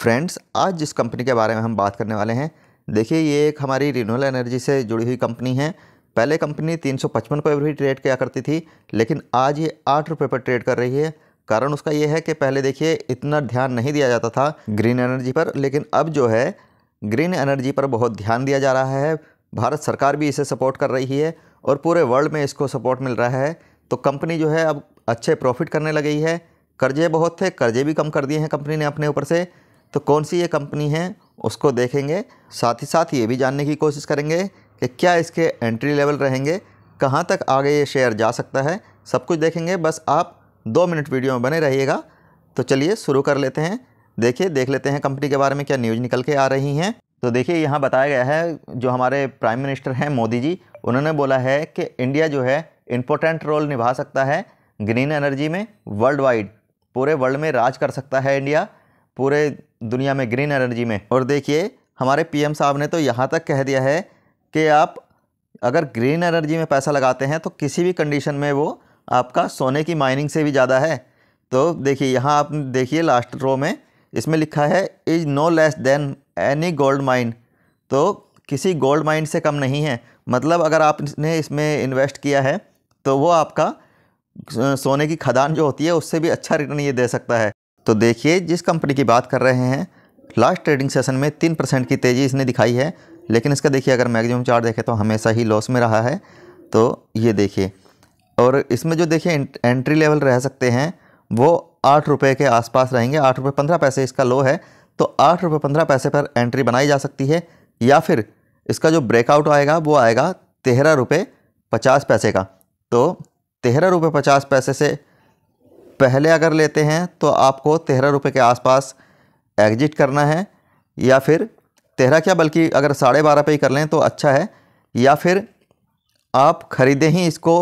Friends, आज जिस company के बारे में हम बात करने वाले हैं, देखिए ये एक हमारी रिन्यूएबल एनर्जी से जुड़ी हुई कंपनी है। पहले कंपनी 355 पर भी ट्रेड किया करती थी, लेकिन आज ये 8 रुपये पर ट्रेड कर रही है। कारण उसका ये है कि पहले देखिए इतना ध्यान नहीं दिया जाता था ग्रीन एनर्जी पर, लेकिन अब जो है ग्रीन एनर्जी पर बहुत ध्यान दिया जा रहा है। भारत सरकार भी इसे सपोर्ट कर रही है और पूरे वर्ल्ड में इसको सपोर्ट मिल रहा है। तो कंपनी जो है अब अच्छे प्रॉफिट करने लगी है। कर्जे बहुत थे, कर्जे भी कम कर दिए हैं कंपनी ने अपने ऊपर से। तो कौन सी ये कंपनी है उसको देखेंगे, साथ ही साथ ये भी जानने की कोशिश करेंगे कि क्या इसके एंट्री लेवल रहेंगे, कहाँ तक आगे ये शेयर जा सकता है, सब कुछ देखेंगे। बस आप 2 मिनट वीडियो में बने रहिएगा। तो चलिए शुरू कर लेते हैं। देखिए देख लेते हैं कंपनी के बारे में क्या न्यूज़ निकल के आ रही हैं। तो देखिए यहाँ बताया गया है, जो हमारे प्राइम मिनिस्टर हैं मोदी जी, उन्होंने बोला है कि इंडिया जो है इम्पोर्टेंट रोल निभा सकता है ग्रीन एनर्जी में। वर्ल्ड वाइड, पूरे वर्ल्ड में राज कर सकता है इंडिया, पूरे दुनिया में ग्रीन एनर्जी में। और देखिए हमारे पीएम साहब ने तो यहाँ तक कह दिया है कि आप अगर ग्रीन एनर्जी में पैसा लगाते हैं तो किसी भी कंडीशन में वो आपका सोने की माइनिंग से भी ज़्यादा है। तो देखिए यहाँ आप देखिए लास्ट रो में, इसमें लिखा है is no less than any gold mine. तो किसी गोल्ड माइन से कम नहीं है। मतलब अगर आपने इसमें इन्वेस्ट किया है तो वो आपका सोने की खदान जो होती है उससे भी अच्छा रिटर्न ये दे सकता है। तो देखिए जिस कंपनी की बात कर रहे हैं, लास्ट ट्रेडिंग सेशन में 3% की तेज़ी इसने दिखाई है, लेकिन इसका देखिए अगर मैक्सिमम चार्ट देखें तो हमेशा ही लॉस में रहा है। तो ये देखिए, और इसमें जो देखिए एंट्री लेवल रह सकते हैं वो 8 रुपये के आसपास रहेंगे। 8 रुपये 15 पैसे इसका लो है, तो 8 रुपये 15 पैसे पर एंट्री बनाई जा सकती है। या फिर इसका जो ब्रेकआउट आएगा वो आएगा 13 रुपये 50 पैसे का। तो 13 रुपये 50 पैसे से पहले अगर लेते हैं तो आपको 13 रुपये के आसपास एग्जिट करना है, या फिर 13 क्या बल्कि अगर 12.5 पे ही कर लें तो अच्छा है। या फिर आप ख़रीदें ही इसको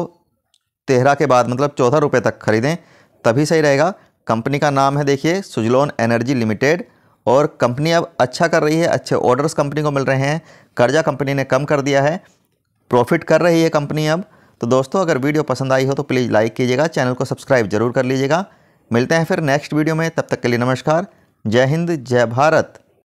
13 के बाद, मतलब 14 रुपये तक ख़रीदें तभी सही रहेगा। कंपनी का नाम है देखिए सुजलोन एनर्जी लिमिटेड, और कंपनी अब अच्छा कर रही है, अच्छे ऑर्डर्स कंपनी को मिल रहे हैं, कर्जा कंपनी ने कम कर दिया है, प्रॉफिट कर रही है कंपनी अब। तो दोस्तों अगर वीडियो पसंद आई हो तो प्लीज़ लाइक कीजिएगा, चैनल को सब्सक्राइब जरूर कर लीजिएगा। मिलते हैं फिर नेक्स्ट वीडियो में, तब तक के लिए नमस्कार, जय हिंद, जय भारत।